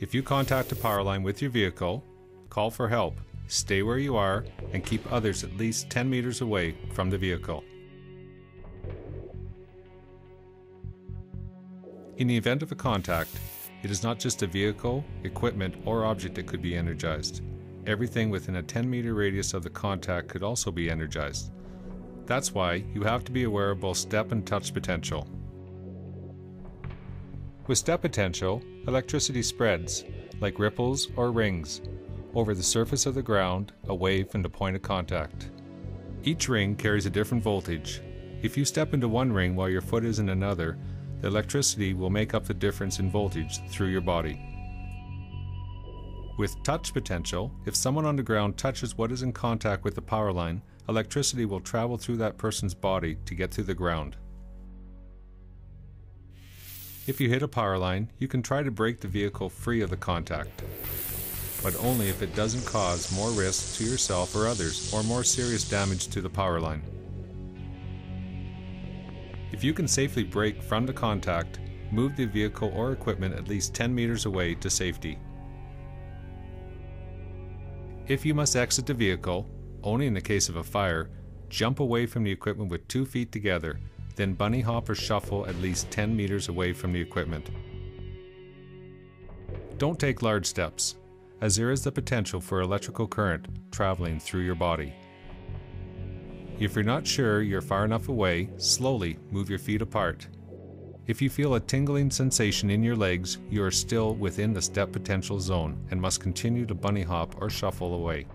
If you contact a power line with your vehicle, call for help, stay where you are, and keep others at least 10 meters away from the vehicle. In the event of a contact, it is not just a vehicle, equipment, or object that could be energized. Everything within a 10-meter radius of the contact could also be energized. That's why you have to be aware of both step and touch potential. With step potential, electricity spreads, like ripples or rings, over the surface of the ground, away from the point of contact. Each ring carries a different voltage. If you step into one ring while your foot is in another, the electricity will make up the difference in voltage through your body. With touch potential, if someone on the ground touches what is in contact with the power line, electricity will travel through that person's body to get to the ground. If you hit a power line, you can try to break the vehicle free of the contact, but only if it doesn't cause more risk to yourself or others, or more serious damage to the power line. If you can safely break from the contact, move the vehicle or equipment at least 10 meters away to safety. If you must exit the vehicle, only in the case of a fire, jump away from the equipment with 2 feet together, then bunny hop or shuffle at least 10 meters away from the equipment. Don't take large steps, as there is the potential for electrical current traveling through your body. If you're not sure you're far enough away, slowly move your feet apart. If you feel a tingling sensation in your legs, you are still within the step potential zone and must continue to bunny hop or shuffle away.